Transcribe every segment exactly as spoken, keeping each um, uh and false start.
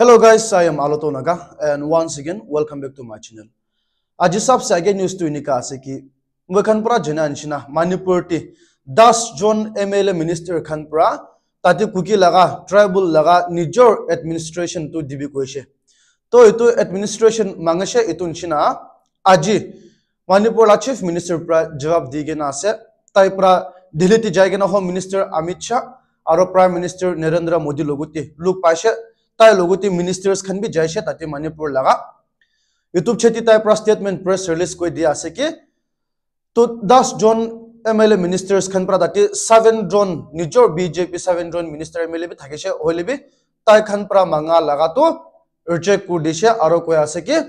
Hello guys, I am Aloto Naga and once again welcome back to my channel. आज सबसे आगे news तो निका से कि मुखनपुरा जनांशिना मणिपुर टी दस जोन एमएलए मिनिस्टर खनपुरा ताते कुकी लगा ट्राइबल लगा निजोर एडमिनिस्ट्रेशन तो दिबी कोइशे तो इतो एडमिनिस्ट्रेशन मांगशे इतुन छिना आजी मणिपुर चीफ मिनिस्टर प्रा जवाब दिगे ना से ताई प्रा दिल्ली ती जाएगे ना होम मिनिस्टर अमित शाह और प्राइम मिनिस्टर नरेंद्र मोदी लोगुते लोग पाशे ताई लोगुते मिनिस्टर्स खन भी जायशे ताते मणिपुर लगा यूट्यूब छेती ताई प्रा स्टेटमेंट प्रेस रिलीज कोई दिया से कि तो दस जोन एमएलए मिनिस्टर्स खन प्रा ताते सेवन जोन निजोर बीजेपी सेवन जोन मिनिस्टर एमएलए भी थाकेशे होले भी ताई खन प्रा मांगा लगा तो रिजेक्ट कर दिशे आरो कोई आसे कि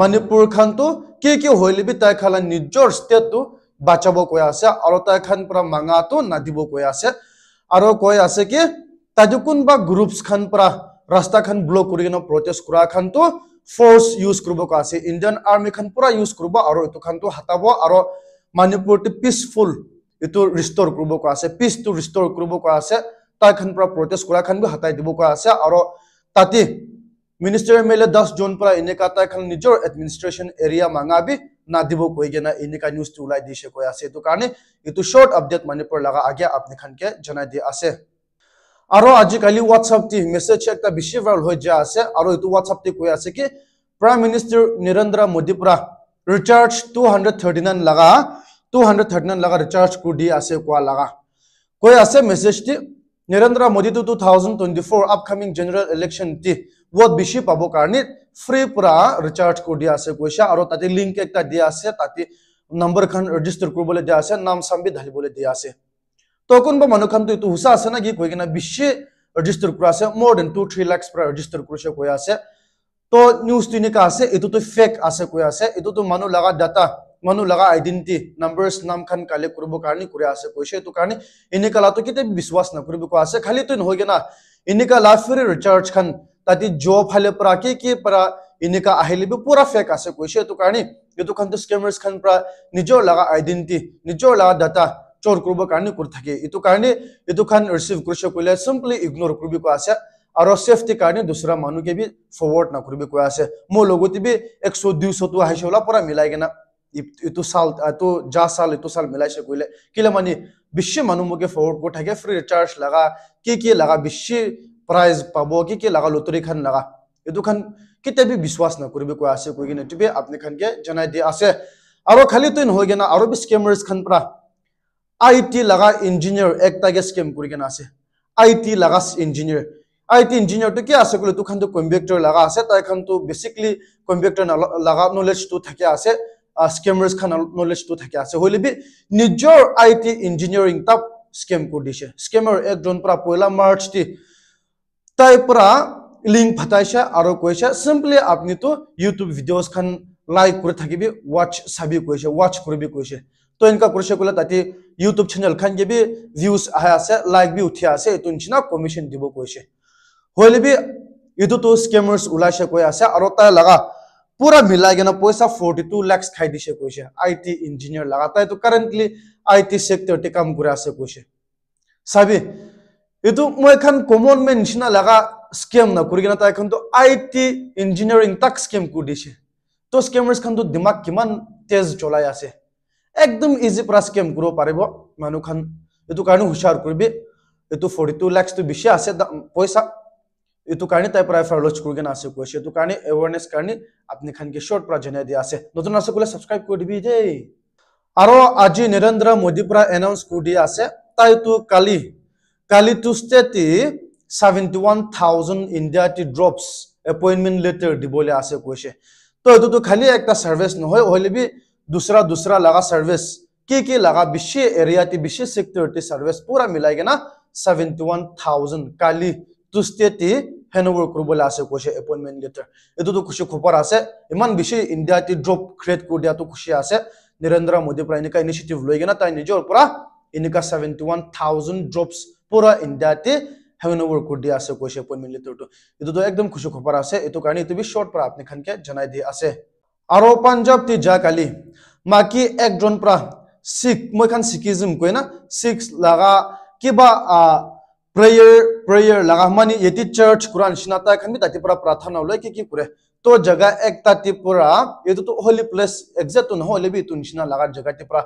मणिपुर खन तो के के होले भी ताई खाला निजोर स्टेट तो बचाबो कोई आसे आरो ताई खन प्रा मांगा तो नादिबो कोई आसे आरो कोई आसे कि ताजुकुन बा ग्रुप्स खन प्रा रास्ता खन ब्लॉक करिनो प्रोटेस्ट करा खन तो फोर्स यूज करबो का से इंडियन आर्मी खन पूरा यूज करबो और तो खन तो हटाबो और मणिपुर टू पीसफुल इतो रिस्टोर करबो का से पीस टू रिस्टोर करबो का से ता खन पूरा प्रोटेस्ट करा खन भी हटाई दिबो का से और ताते मिनिस्टर मेले दस जोन पूरा इने का ता खन निजोर एडमिनिस्ट्रेशन एरिया मांगा भी ना दिबो कोई गेना इने का न्यूज़ टू लाई दिशे कोया से तो कारणे इतो शॉर्ट अपडेट मणिपुर लगा आ गया आपने खन के जना दे आसे आरो आजिकाली व्हाट्सएप ती मेसेज एक बेसि वायरल हो जा आसे आरो इतो व्हाट्सएप ती कोइ आसे कि प्राइम मिनिस्टर नरेंद्र मोदी पुरा रिचार्ज टू थर्टी नाइन लगा टू थर्टी नाइन लगा रिचार्ज को दी आसे कोआ लगा कोइ आसे मेसेज ती नरेंद्र मोदी तो two thousand twenty four upcoming general election ती वोट बेसि पाबो कारणे फ्री पुरा रिचार्ज को दी आसे कोइसा आरो ताते लिंक एकटा दी आसे ताते नंबर खन रजिस्टर करबोले दी आसे नाम संबि धालि बोले दी आसे तो कौन बा मनोखन तो इतो हुसा आसे ना कि कोई के ना बिशे रजिस्टर करा से more than two three lakh पर रजिस्टर करशे कोई आसे तो न्यूज़ तीने का आसे इतो तो फेक आसे कोई आसे इतो तो मानो लगा डाटा मानो लगा आइडेंटिटी नंबर्स नाम खन काले करबो कारणी करे आसे कोइसे तो कारणी इने काला तो किते विश्वास न करबो को आसे खाली तो होगे ना इने का लाफ फिर रिचार्ज खन ताती जॉब हाले परा के के परा इने का आहिले भी पूरा फेक आसे कोइसे तो कारणी ये तो खन तो स्कैमर्स खन परा निजो लगा आइडेंटिटी निजो लगा डाटा चोर करबो कारणे कर थाके इतो कारणे इतो खान रिसीव करशे कोले सिंपली इग्नोर करबी को आसे आरो सेफ्टी कारणे दूसरा मानु के भी फॉरवर्ड ना करबी को आसे मो लोगोति भी वन हंड्रेड टू हंड्रेड तो हाइसोला पूरा मिलागे ना इतो साल तो जा साल इतो साल मिलाशे कोले किले माने बिशे मानु मके फॉरवर्ड को थाके फ्री रिचार्ज लगा के के लगा बिशे प्राइस पाबो के के लगा लॉटरी खान लगा इतो खान किते भी विश्वास ना करबी को आसे कोई ने टिबे आपने खान के जनाय दे आसे आरो खाली तो न होगे ना आरो भी स्कैमर्स खान परा आईटी लगा इंजीनियर एक तागे स्कैम करके ना से आईटी लगा इंजीनियर आईटी इंजीनियर तो क्या आसे कोले तो खन तो कंप्यूटर लगा आसे ताई खन तो बेसिकली कंप्यूटर लगा नॉलेज तो थके आसे स्कैमर्स खन नॉलेज तो थके आसे होले भी निजोर आईटी इंजीनियरिंग तब स्कैम कर दिशे स्कैमर एक जोन पर पहला मार्च ती ताई परा लिंक फताइशा आरो कोइशा सिंपली आपनी तो YouTube वीडियोस खन लाइक कर थके भी वॉच सभी कोइशा वॉच कर भी कोइशा तो इनका कुरशे कोला ताती YouTube चैनल खन के भी व्यूज आया से लाइक भी उठिया से तो इनचिना कमीशन दिबो कोइसे होले भी इतो तो स्कैमर्स उलाशे कोइ आसे आरो ता लगा पूरा मिलागे ना पैसा फोर्टी टू लाख खाइ दिशे कोइसे आईटी इंजीनियर लगाता है तो करंटली आईटी सेक्टर टे काम करा से कोइसे साबे इतो मोय खन कॉमन में इनचिना लगा स्कैम ना कुरगिना ता खन तो आईटी इंजीनियरिंग तक स्कैम कु दिशे तो स्कैमर्स खन तो दिमाग किमान तेज चलाया से एकदम इजी पूरा स्कैम करो पारेबो मानु खान एतु कारणे हुशार करबे एतु फोर्टी टू लाख तो बेसी आसे पैसा एतु कारणे ताई प्राय फार लॉन्च करगे ना आसे कोइसे एतु कारणे अवेयरनेस कारणे आपने खान के शॉर्ट पूरा जने दे आसे नतुन आसे कोले सब्सक्राइब कर दिबि जे आरो आज नरेंद्र मोदी पूरा अनाउंस कर दि आसे ताई तो काली काली तो state seventy one thousand India टी ड्रॉप्स अपॉइंटमेंट लेटर दिबोले आसे कोइसे तो एतु तो खाली एकटा सर्विस न होय होले भी दूसरा दूसरा लगा सर्विस के के लगा विशे एरिया ती विशे सेक्टर ती सर्विस पूरा मिलाएगा ना सेवेंटी वन थाउजेंड काली तुस्ते ती हैंडओवर करबो लासे कोशे अपॉइंटमेंट लेटर एतो तो खुशी खुपर आसे इमान विशे इंडिया ती ड्रॉप क्रिएट कर दिया तो खुशी आसे नरेंद्र मोदी पुरा इनका इनिशिएटिव लइगे ना ताई निजोर पुरा इनका सेवेंटी वन थाउजेंड ड्रॉप्स पूरा इंडिया ती हैंडओवर कर दिया आसे कोशे अपॉइंटमेंट लेटर तो एतो तो एकदम खुशी खुपर आसे एतो कारणे एतो भी शॉर्ट पर आपने खन के जनाय दे आसे आरो पंजाब ती जाकाली माकी एक जोन प्रा सिख मखान सिखिज्म कोइना सिख लगा किबा प्रेयर प्रेयर लगामानी ये चर्च कुरान शिनाता खन भी तातीपुरा प्रार्थना उल्लेख की पूरे तो जगह एक तातीपुरा ये तो होली प्लेस एग्जैक्ट तो न होले भी तुन शिना लगा जगह तातीपुरा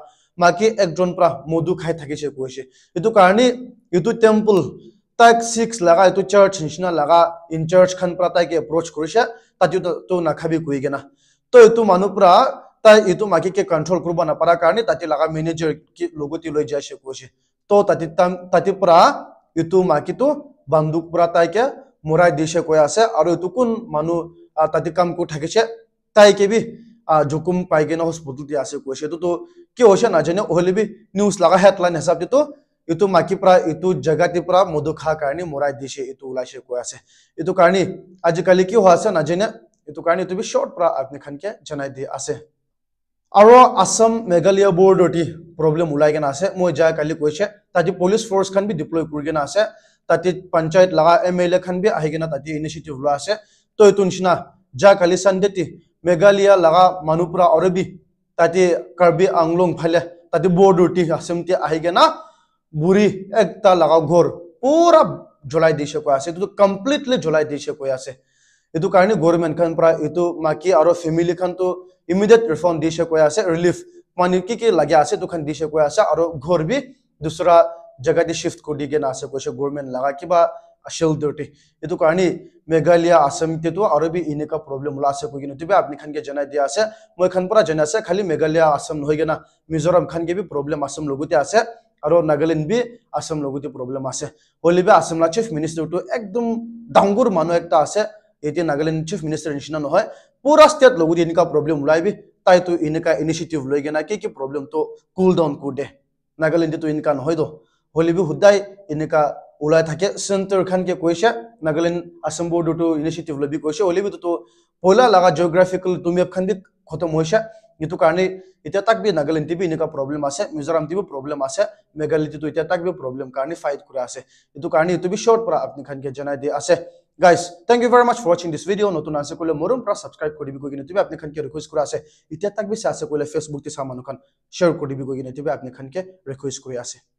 माकी एक जोन पुरा मोदु खाए थके से कोशे ये तो कारणी ये तो टेम्पल ताक सिक्स लगा ये तो चर्च निशना लगा इन चर्च खन पुरा ताकि अप्रोच कोशे ताती तो ना खबी कोई गना तो ये तो मानुपुरा ता ये तो माकी के कंट्रोल करबा ना परा कारणी ताती लगा मैनेजर की लोगो ती लई जा से कोशे तो ताती तातीपुरा इतु माकी तो बंदूक पुरा ताई के मोराई देशे कोया से और इतु कुन मानु ताती काम को ठके छे ताई के भी जोकुम पाई के न हॉस्पिटल दिया से कोशे तो तो के होशे ना जने ओले भी न्यूज़ लगा हेडलाइन हिसाब दे तो इतु माकी पुरा इतु जगह ती पुरा मधु खा कारणी मोराई देशे इतु उला से कोया से इतु कारणी आजकल की हो से ना जने इतु कारणी तो भी शॉर्ट पुरा आपने खन के जनाई दे आसे और असम मेघालय बोर्ड प्रॉब्लम उलाइगन आसे मैं जा कल कैसे ताती पुलिस फोर्स खान भी डिप्लॉय करगेना आसे ताती पंचायत लगा एम एल ए खान भी आएगा ताती इनिशिएटिव ला आसे तो इतु निशना जा कल सन्देती मेघालय लगा मानुपुरा और भी ताती कार्बी आंगलोंग फैले ताती बोर्ड उठी असम ते आएगा ना बुरी एकता लगा घोर पूरा जुलाई देश को आसे तो कम्प्लीटली जुलाई देश को आसे इतु कारणी गवर्नमेंट खान पुरा इतु माकी और फैमिली खान तो इमिडिएट रिफॉर्म दिशे कोया आसे रिलीफ मानी की के लगे आसे तो खान दिशे कोया आसे और घर भी दूसरा जगह दे शिफ्ट को दिगे ना आसे कोशे गवर्नमेंट लगा कि बा शेल्टर टी इतु कारणी मेघालय असम ते तो और भी इने का प्रॉब्लम उला से कोई न तिबे आपने खान के जनाई दिया आसे मोय खान पुरा जना से खाली मेघालय असम होय गेना मिजोरम खान के भी प्रॉब्लम असम लोगोते आसे और नागालैंड भी असम लोगोते प्रॉब्लम आसे होले भी असम ला चीफ मिनिस्टर तो एकदम डांगुर मानो एकता आसे ये नागालैंड चीफ मिनिस्टर निशना न पूरा स्टेट लोग इनका प्रॉब्लम उलाई भी ताई तो इनका इनिशिएटिव लगे ना कि कि प्रॉब्लम तो कूल डाउन को दे नागालैंड तो इनका न तो होली भी हुदाई इनका उलाई थके सेंटर खान के कोशे नागालैंड असम बोर्ड तो इनिशिएटिव लबी कोशे होली भी तो, तो पोला लगा जियोग्राफिकल तुम खान भी खत्म होशे इतु कारणे इत्या तक भी नागालैंड भी इनका प्रॉब्लम आसे मिजोरम भी प्रॉब्लम आसे मेघालय तो इत्या तक भी प्रॉब्लम कारणे फाइट करा आसे इतु कारणे इतु भी शॉर्ट पर आपने खान के जनाई दे आसे Guys, thank you very much for watching this video. नोटुन आसे कोले मोरम प्रा सब्सक्राइब कोडी भी कोई नहीं तुबे आपने खन के रिक्वेस्ट करा आसे इतिया तक भी सासे कोले फेसबुक ते सामानु खन शेयर कोडी भी कोई नहीं तुबे आपने खन के रिक्वेस्ट कोई आसे